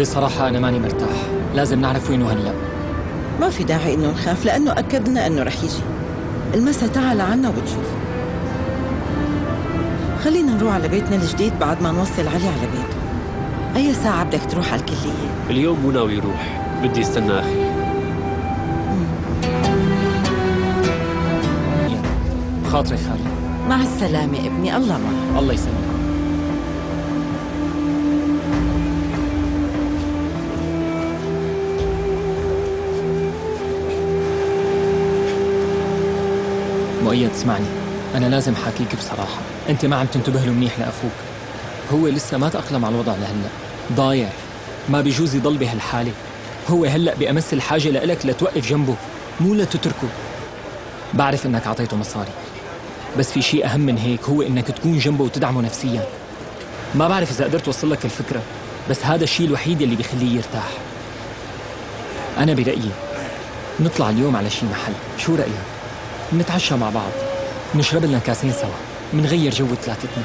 بصراحة أنا ماني مرتاح، لازم نعرف وينه هلا. ما في داعي إنه نخاف لأنه أكدنا إنه رح يجي. المسا تعال عنا وتشوف. خلينا نروح على بيتنا الجديد بعد ما نوصل علي على بيته. أي ساعة بدك تروح على الكلية؟ اليوم مو ناوي يروح، بدي استنى أخي. خاطري خالي. مع السلامة ابني، الله معك. الله يسلمك. مؤيد اسمعني، أنا لازم حاكيك بصراحة، أنت ما عم تنتبه له منيح لأخوك، هو لسه ما تأقلم على الوضع لهلا، ضايع، ما بيجوز يضل بهالحالة، هو هلا بأمس الحاجة لإلك لتوقف جنبه، مو لتتركه. بعرف إنك أعطيته مصاري، بس في شيء أهم من هيك هو إنك تكون جنبه وتدعمه نفسياً. ما بعرف إذا قدرت أوصل لك الفكرة، بس هذا الشيء الوحيد اللي بيخليه يرتاح. أنا برأيي نطلع اليوم على شي محل، شو رأيك؟ نتعشى مع بعض، نشرب لنا كاسين سوا، منغير جو ثلاثتنا،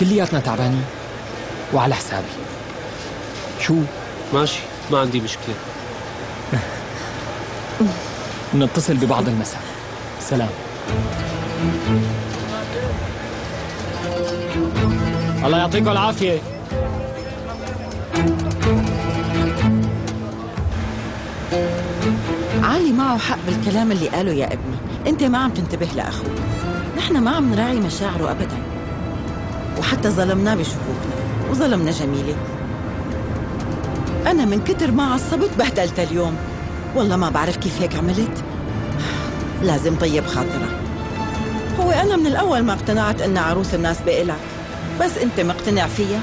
كلياتنا تعبانين وعلى حسابي. شو؟ ماشي، ما عندي مشكلة. نتصل ببعض المساء. سلام. الله يعطيكم العافية. علي معه حق بالكلام اللي قاله يا ابني، أنت ما عم تنتبه لأخوك، نحن ما عم نراعي مشاعره أبداً، وحتى ظلمناه بشكوكنا وظلمنا جميلة. أنا من كتر ما عصبت بهدلت اليوم، والله ما بعرف كيف هيك عملت. لازم طيب خاطرك، هو أنا من الأول ما اقتنعت إن عروس مناسبة إلك، بس أنت مقتنع فيها.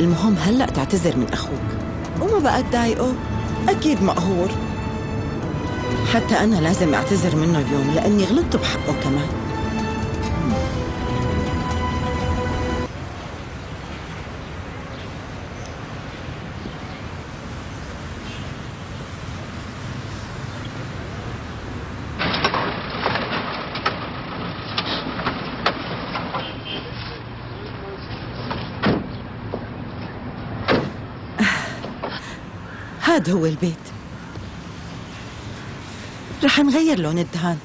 المهم هلأ تعتذر من أخوك وما بقى تضايقه، أكيد مقهور. حتى أنا لازم أعتذر منه اليوم لأني غلطت بحقه كمان. هذا هو البيت، رح نغير لون الدهان.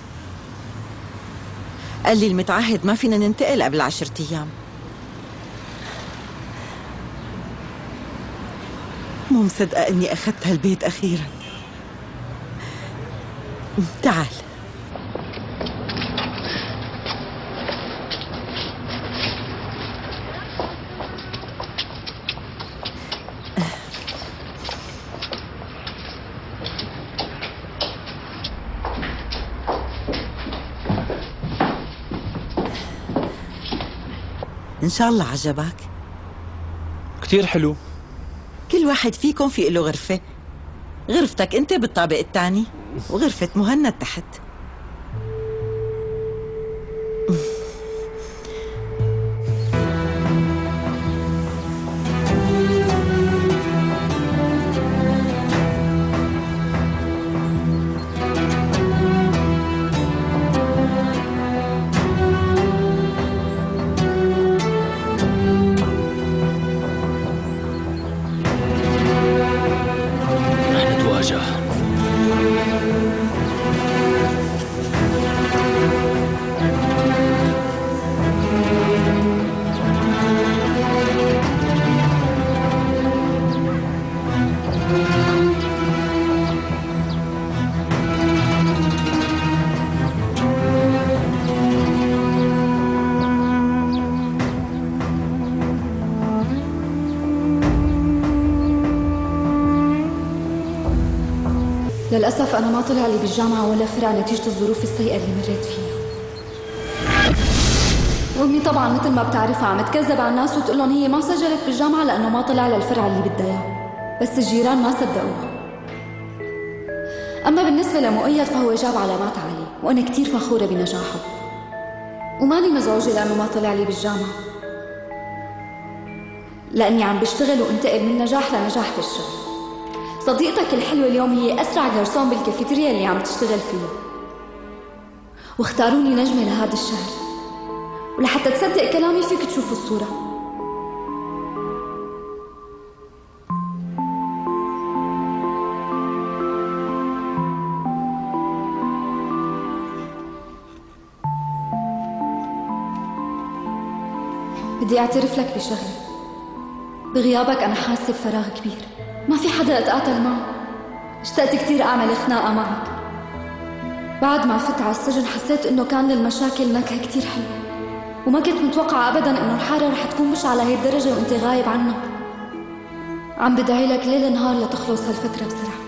قال لي المتعهد ما فينا ننتقل قبل 10 أيام. مو مصدقة إني أخذت هالبيت أخيراً. تعال. إن شاء الله عجبك. كتير حلو. كل واحد فيكم في له غرفة، غرفتك أنت بالطابق الثاني وغرفة مهند تحت. للأسف أنا ما طلع لي بالجامعة ولا فرع نتيجة الظروف السيئة اللي مريت فيها. وأمي طبعاً مثل ما بتعرفها عم تكذب على الناس وتقول لهم هي ما سجلت بالجامعة لأنه ما طلع للفرع اللي بدها إياه، بس الجيران ما صدقوها. أما بالنسبة لمؤيد فهو جاب علامات عالية وأنا كتير فخورة بنجاحه، وماني مزعوجة لأنه ما طلع لي بالجامعة، لأني عم بشتغل وانتقل من نجاح لنجاح في الشغل. صديقتك الحلوة اليوم هي أسرع جرسون بالكافيتيريا اللي عم تشتغل فيها، واختاروني نجمة لهذا الشهر، ولحتى تصدق كلامي فيك تشوفوا الصورة. بدي أعترف لك بشغلة. بغيابك أنا حاسة بفراغ كبير، ما في حدا أتقاتل معه. اشتقت كتير أعمل خناقة معك. بعد ما فت على السجن حسيت إنه كان للمشاكل نكهة كتير حلوة، وما كنت متوقعة أبدا إنه الحارة رح تكون مش على هي الدرجة وأنت غايب عنا. عم بدعي لك ليل نهار لتخلص هالفترة بسرعة،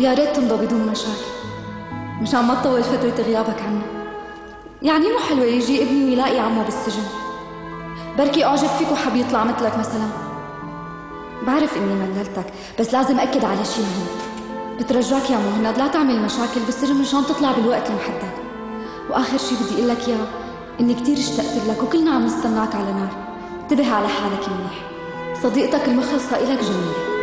يا ريت تمضى بدون مشاكل مشان ما تطول فترة غيابك عنا. يعني مو حلوة يجي ابني ويلاقي عمه بالسجن، بركي أعجب فيك وحب يطلع مثلك مثلا. بعرف إني مللتك بس لازم أكد على شي مهم. بترجاك يا مهند لا تعمل مشاكل بالسجن مشان تطلع بالوقت المحدد. وآخر شي بدي أقول لك إياه إني كتير اشتقت لك وكلنا عم نستناك على نار. انتبه على حالك منيح، صديقتك المخلصة إلك جميلة.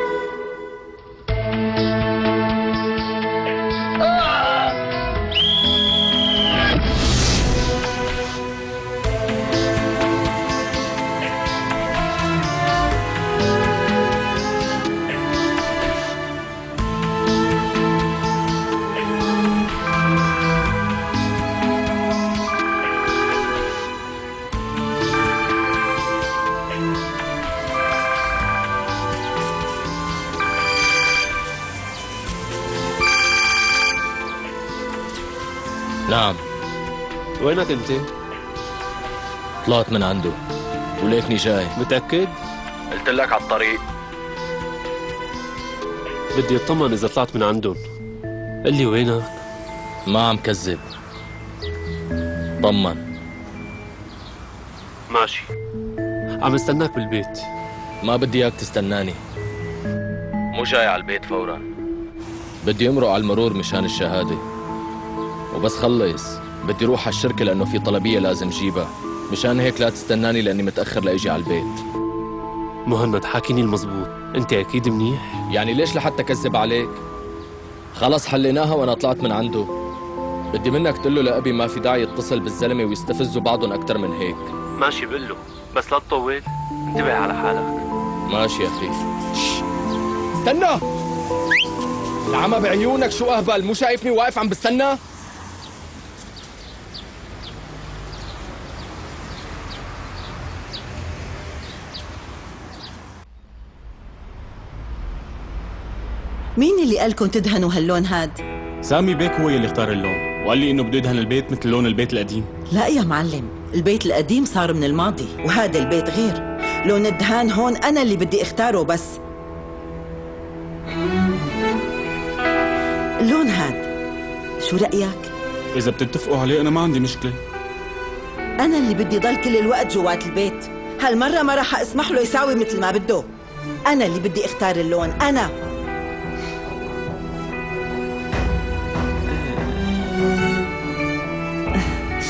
نعم، وينك انت؟ طلعت من عنده وليتني جاي. متأكد؟ قلت لك على الطريق. بدي اطمن اذا طلعت من عندهم. قل لي وينك؟ ما عم كذب، طمن. ماشي، عم استناك بالبيت. ما بدي اياك تستناني، مو جاي على البيت فورا. بدي امرق على المرور مشان الشهادة، وبس خلص بدي روح على الشركة لأنه في طلبية لازم جيبها. مشان هيك لا تستناني لأني متأخر لأجي على البيت. مهند حاكيني المزبوط، أنت أكيد منيح؟ يعني ليش لحتى كذب عليك؟ خلص حليناها وأنا طلعت من عنده. بدي منك تقول له لأبي ما في داعي يتصل بالزلمة ويستفزوا بعضهم أكتر من هيك. ماشي بقول له، بس لا تطول، انتبه على حالك. ماشي يا أخي. استنى العمى بعيونك، شو أهبل، مو شايفني واقف عم بستنى؟ مين اللي قالكم تدهنوا هاللون هاد؟ سامي بيك هو يلي اختار اللون وقال لي انه بده يدهن البيت مثل لون البيت القديم. لا يا معلم، البيت القديم صار من الماضي وهذا البيت غير. لون الدهان هون انا اللي بدي اختاره، بس اللون هاد شو رأيك؟ اذا بتتفقوا عليه انا ما عندي مشكلة. انا اللي بدي ضل كل الوقت جوات البيت، هالمرة ما راح اسمح له يساوي مثل ما بده. انا اللي بدي اختار اللون، انا.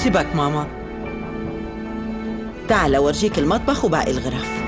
شبك ماما؟ تعال اورجيك المطبخ وباقي الغرف.